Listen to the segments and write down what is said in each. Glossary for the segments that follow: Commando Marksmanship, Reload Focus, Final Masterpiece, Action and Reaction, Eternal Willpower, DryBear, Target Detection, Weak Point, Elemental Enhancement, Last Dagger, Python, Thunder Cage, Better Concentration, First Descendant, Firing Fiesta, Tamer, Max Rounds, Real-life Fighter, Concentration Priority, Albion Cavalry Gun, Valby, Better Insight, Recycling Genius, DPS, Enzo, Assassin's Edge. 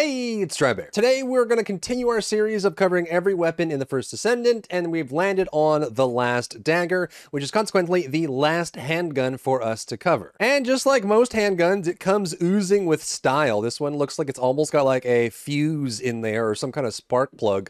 Hey, it's DryBear. Today we're going to continue our series of covering every weapon in the First Descendant, and we've landed on the Last Dagger, which is consequently the last handgun for us to cover. And just like most handguns, it comes oozing with style. This one looks like it's almost got like a fuse in there or some kind of spark plug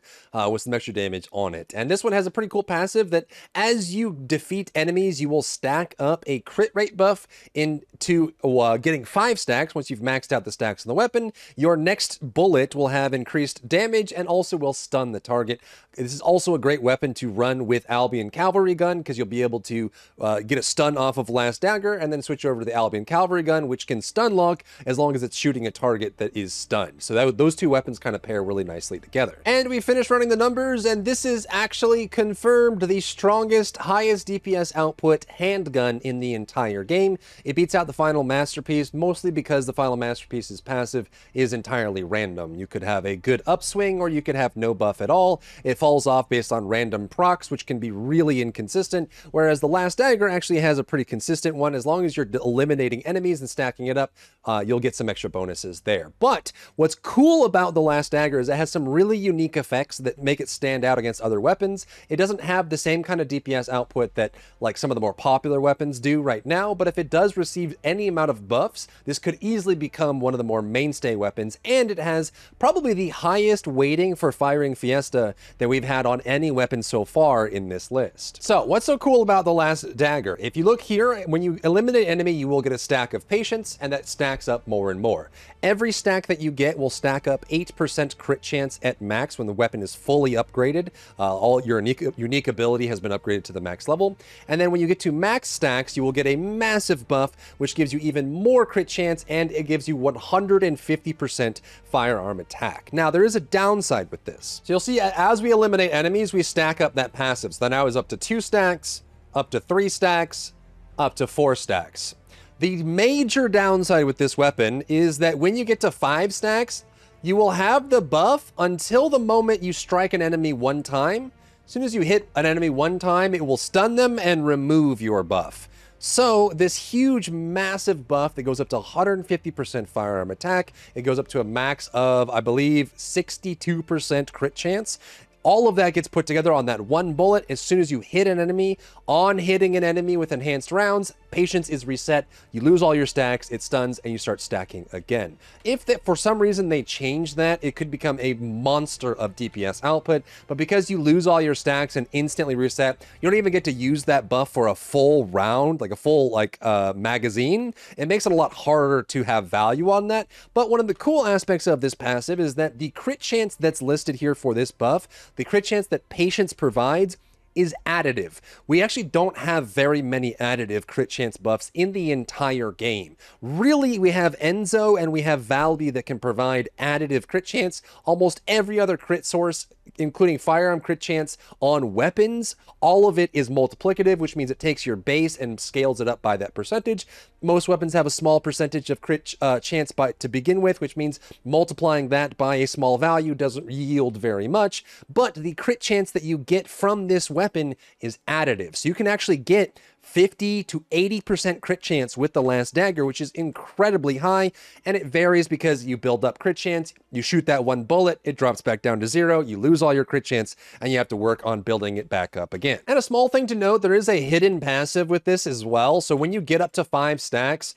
with some extra damage on it. And this one has a pretty cool passive that as you defeat enemies, you will stack up a crit rate buff into getting 5 stacks. Once you've maxed out the stacks on the weapon, your next bullet will have increased damage and also will stun the target. This is also a great weapon to run with Albion Cavalry Gun because you'll be able to get a stun off of Last Dagger and then switch over to the Albion Cavalry Gun, which can stun lock as long as it's shooting a target that is stunned. So those two weapons kind of pair really nicely together. And we finished running the numbers, and this is actually confirmed the strongest, highest DPS output handgun in the entire game. It beats out the Final Masterpiece, mostly because the Final Masterpiece's passive is entirely random. You could have a good upswing or you could have no buff at all. It falls off based on random procs, which can be really inconsistent, whereas the Last Dagger actually has a pretty consistent one. As long as you're eliminating enemies and stacking it up, you'll get some extra bonuses there. But what's cool about the Last Dagger is it has some really unique effects that make it stand out against other weapons. It doesn't have the same kind of DPS output that like some of the more popular weapons do right now, but if it does receive any amount of buffs, this could easily become one of the more mainstay weapons, and it has probably the highest weighting for Firing Fiesta that we've had on any weapon so far in this list. So what's so cool about the Last Dagger? If you look here, when you eliminate an enemy, you will get a stack of patience, and that stacks up more and more. Every stack that you get will stack up 8% crit chance at max when the weapon is fully upgraded. All your unique ability has been upgraded to the max level. And then when you get to max stacks, you will get a massive buff, which gives you even more crit chance, and it gives you 150% firearm attack. Now, there is a downside with this. So you'll see as we eliminate enemies, we stack up that passive. So that now is up to 2 stacks, up to 3 stacks, up to 4 stacks. The major downside with this weapon is that when you get to 5 stacks, you will have the buff until the moment you strike an enemy one time. As soon as you hit an enemy one time, it will stun them and remove your buff. So this huge, massive buff that goes up to 150% firearm attack, it goes up to a max of, I believe, 62% crit chance. All of that gets put together on that one bullet. As soon as you hit an enemy, on hitting an enemy with enhanced rounds, patience is reset. You lose all your stacks, it stuns, and you start stacking again. If that, for some reason they change that, it could become a monster of DPS output, but because you lose all your stacks and instantly reset, you don't even get to use that buff for a full round, like a full magazine. It makes it a lot harder to have value on that. But one of the cool aspects of this passive is that the crit chance that's listed here for this buff, the crit chance that patience provides, is additive. We actually don't have very many additive crit chance buffs in the entire game. Really, we have Enzo and we have Valby that can provide additive crit chance. Almost every other crit source, including firearm crit chance on weapons, all of it is multiplicative, which means it takes your base and scales it up by that percentage. Most weapons have a small percentage of crit chance to begin with, which means multiplying that by a small value doesn't yield very much. But the crit chance that you get from this weapon is additive. So you can actually get 50 to 80% crit chance with the Last Dagger, which is incredibly high, and it varies because you build up crit chance, you shoot that one bullet, it drops back down to 0, you lose all your crit chance, and you have to work on building it back up again. And a small thing to note, there is a hidden passive with this as well. So when you get up to 5 stacks,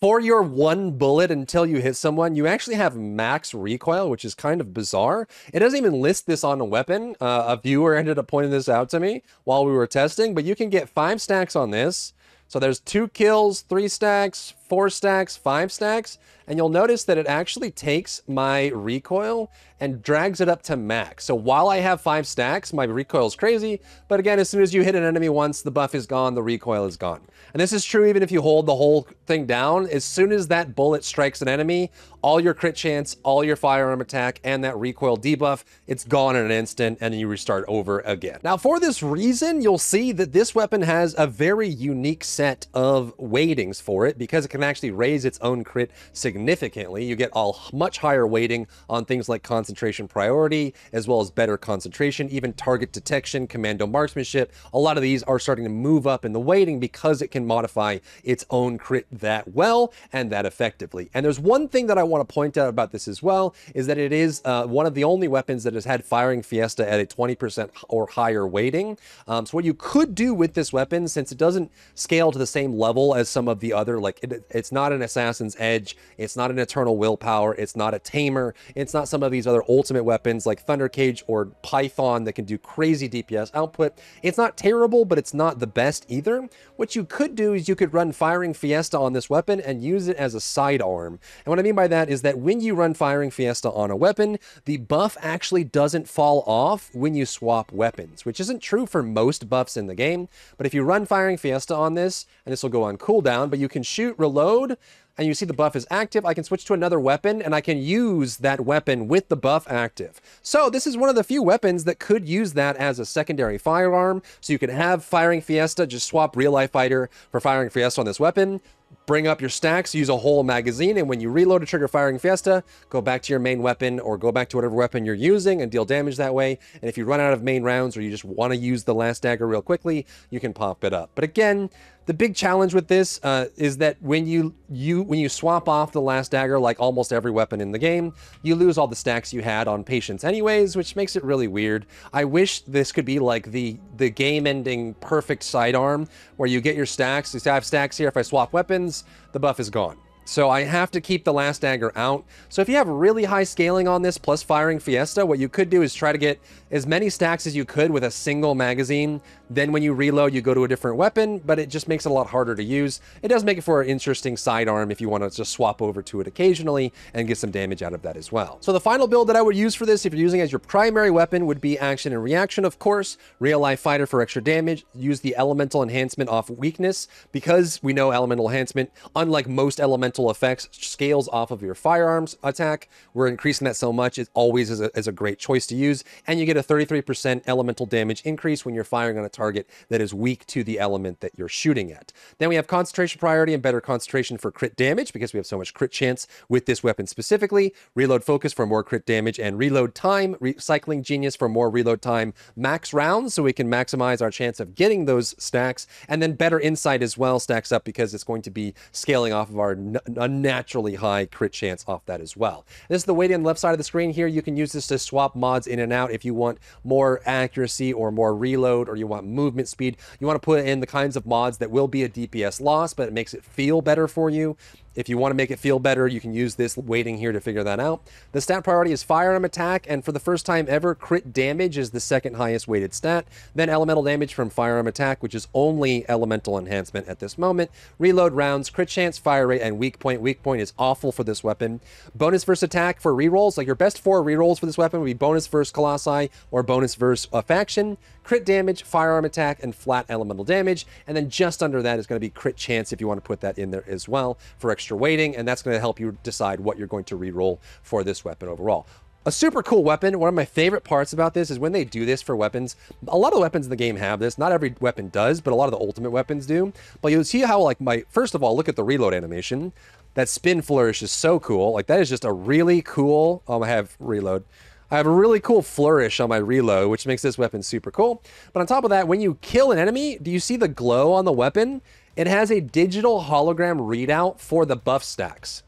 for your one bullet until you hit someone, you actually have max recoil, which is kind of bizarre. It doesn't even list this on a weapon. A viewer ended up pointing this out to me while we were testing, but you can get 5 stacks on this. So there's 2 kills, 3 stacks, 4 stacks, 5 stacks, and you'll notice that it actually takes my recoil and drags it up to max. So while I have 5 stacks, my recoil is crazy, but again, as soon as you hit an enemy once, the buff is gone, the recoil is gone. And this is true even if you hold the whole thing down. As soon as that bullet strikes an enemy, all your crit chance, all your firearm attack, and that recoil debuff, it's gone in an instant, and you restart over again. Now, for this reason, you'll see that this weapon has a very unique set of weightings for it, because it can can actually raise its own crit significantly. You get a much higher weighting on things like Concentration Priority, as well as Better Concentration, even Target Detection, Commando Marksmanship. A lot of these are starting to move up in the weighting because it can modify its own crit that well and that effectively. And there's one thing that I want to point out about this as well, is that it is one of the only weapons that has had Firing Fiesta at a 20% or higher weighting. So what you could do with this weapon, since it doesn't scale to the same level as some of the other, like it's not an Assassin's Edge, it's not an Eternal Willpower, it's not a Tamer, it's not some of these other ultimate weapons like Thunder Cage or Python that can do crazy DPS output. It's not terrible, but it's not the best either. What you could do is you could run Firing Fiesta on this weapon and use it as a sidearm. And what I mean by that is that when you run Firing Fiesta on a weapon, the buff actually doesn't fall off when you swap weapons, which isn't true for most buffs in the game. But if you run Firing Fiesta on this, and this will go on cooldown, but you can shoot, reload, and you see the buff is active, I can switch to another weapon, and I can use that weapon with the buff active. So this is one of the few weapons that could use that as a secondary firearm. So you can have Firing Fiesta, just swap Real-Life Fighter for Firing Fiesta on this weapon, bring up your stacks, use a whole magazine, and when you reload to trigger Firing Fiesta, go back to your main weapon or go back to whatever weapon you're using and deal damage that way. And if you run out of main rounds or you just want to use the Last Dagger real quickly, you can pop it up. But again, the big challenge with this is that when you swap off the Last Dagger, like almost every weapon in the game, you lose all the stacks you had on Patience anyways, which makes it really weird. I wish this could be like the game-ending perfect sidearm where you get your stacks. You say, I have stacks here. If I swap weapons, the buff is gone. So I have to keep the Last Dagger out. So if you have really high scaling on this plus Firing Fiesta, what you could do is try to get as many stacks as you could with a single magazine. Then when you reload, you go to a different weapon, but it just makes it a lot harder to use. It does make it for an interesting sidearm if you want to just swap over to it occasionally and get some damage out of that as well. So the final build that I would use for this, if you're using it as your primary weapon, would be Action and Reaction, of course. Real-Life Fighter for extra damage. Use the Elemental Enhancement off Weakness, because we know Elemental Enhancement, unlike most Elemental effects, scales off of your firearms attack. We're increasing that so much, it always is a great choice to use. And you get a 33% elemental damage increase when you're firing on a target that is weak to the element that you're shooting at. Then we have Concentration Priority and Better Concentration for crit damage, because we have so much crit chance with this weapon specifically. Reload Focus for more crit damage and reload time. Recycling Genius for more reload time. Max Rounds, so we can maximize our chance of getting those stacks. And then Better Insight as well stacks up, because it's going to be scaling off of our unnaturally high crit chance off that as well. This is the weighting on the left side of the screen here. You can use this to swap mods in and out if you want more accuracy or more reload, or you want movement speed. You want to put in the kinds of mods that will be a DPS loss, but it makes it feel better for you. If you want to make it feel better, you can use this weighting here to figure that out. The stat priority is firearm attack, and for the first time ever, crit damage is the second highest weighted stat. Then elemental damage from firearm attack, which is only elemental enhancement at this moment. Reload rounds, crit chance, fire rate, and weak point. Weak point is awful for this weapon. Bonus versus attack for rerolls. Like your best 4 rerolls for this weapon would be bonus versus Colossi or bonus versus a faction. Crit damage, firearm attack, and flat elemental damage. And then just under that is going to be crit chance if you want to put that in there as well for extra weighting, and that's going to help you decide what you're going to reroll for this weapon overall. A super cool weapon. One of my favorite parts about this is when they do this for weapons. A lot of the weapons in the game have this. Not every weapon does, but a lot of the ultimate weapons do. But you'll see how, like, first of all, look at the reload animation. That spin flourish is so cool. Like, that is just a really cool, I have a really cool flourish on my reload, which makes this weapon super cool. But on top of that, when you kill an enemy, do you see the glow on the weapon? It has a digital hologram readout for the buff stacks.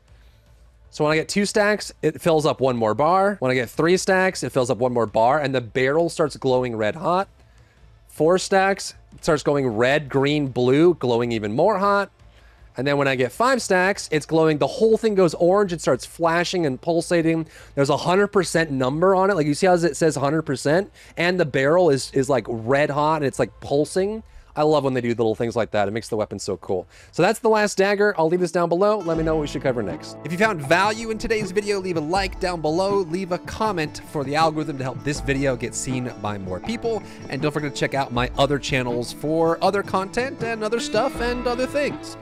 So when I get 2 stacks, it fills up 1 more bar. When I get 3 stacks, it fills up 1 more bar, and the barrel starts glowing red hot. 4 stacks, it starts going red, green, blue, glowing even more hot. And then when I get 5 stacks, it's glowing. The whole thing goes orange. It starts flashing and pulsating. There's a 100% number on it. Like, you see how it says 100%? And the barrel is like red hot, and it's like pulsing. I love when they do little things like that. It makes the weapon so cool. So that's the Last Dagger. I'll leave this down below. Let me know what we should cover next. If you found value in today's video, leave a like down below. Leave a comment for the algorithm to help this video get seen by more people. And don't forget to check out my other channels for other content and other stuff and other things.